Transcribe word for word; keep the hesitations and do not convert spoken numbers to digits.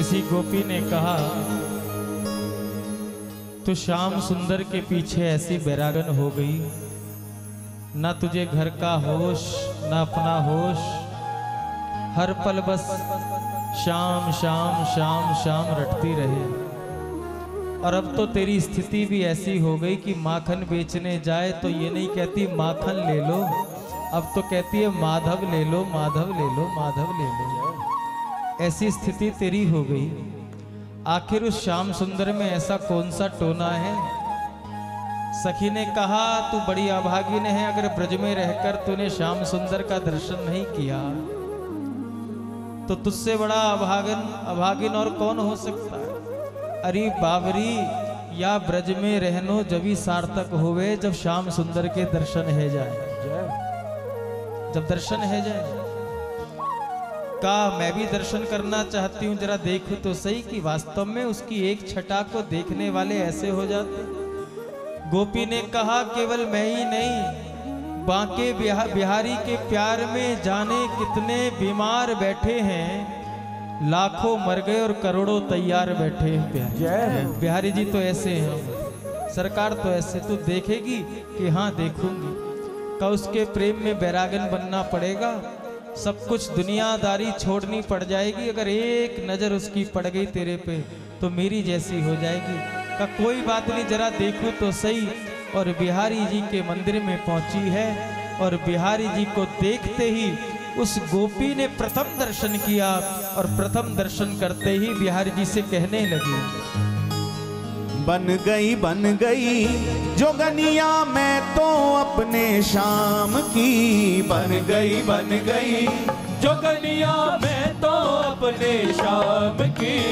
किसी गोपी ने कहा तो श्याम सुंदर के पीछे ऐसी बैरागन हो गई, ना तुझे घर का होश ना अपना होश, हर पल बस श्याम श्याम श्याम श्याम रटती रहे। और अब तो तेरी स्थिति भी ऐसी हो गई कि माखन बेचने जाए तो ये नहीं कहती माखन ले लो, अब तो कहती है माधव ले लो, माधव ले लो, माधव ले लो। ऐसी स्थिति तेरी हो गई। आखिर उस श्याम सुंदर में ऐसा कौन सा टोना है? सखी ने कहा तू बड़ी अभागिन है, अगर ब्रज में रहकर तूने श्याम सुंदर का दर्शन नहीं किया तो तुझसे बड़ा अभागन अभागिन और कौन हो सकता है। अरे बावरी या ब्रज में रहनो जबी सार्थक होवे जब श्याम सुंदर के दर्शन है जाए, जब दर्शन है जाए। का मैं भी दर्शन करना चाहती हूँ, जरा देखो तो सही कि वास्तव में उसकी एक छटा को देखने वाले ऐसे हो जाते। गोपी ने कहा केवल मैं ही नहीं, बांके बिहारी के प्यार में जाने कितने बीमार बैठे हैं, लाखों मर गए और करोड़ों तैयार बैठे हैं। बिहारी जी तो ऐसे हैं, सरकार तो ऐसे। तू देखेगी कि हाँ देखूंगी। का उसके प्रेम में बैरागन बनना पड़ेगा, सब कुछ दुनियादारी छोड़नी पड़ जाएगी। अगर एक नज़र उसकी पड़ गई तेरे पे तो मेरी जैसी हो जाएगी। का कोई बात नहीं, जरा देखो तो सही। और बिहारी जी के मंदिर में पहुंची है और बिहारी जी को देखते ही उस गोपी ने प्रथम दर्शन किया और प्रथम दर्शन करते ही बिहारी जी से कहने लगी, बन गई बन गई जोगनिया मैं तो अपने शाम की, बन गई बन गई जोगनिया मैं तो अपने शाम की,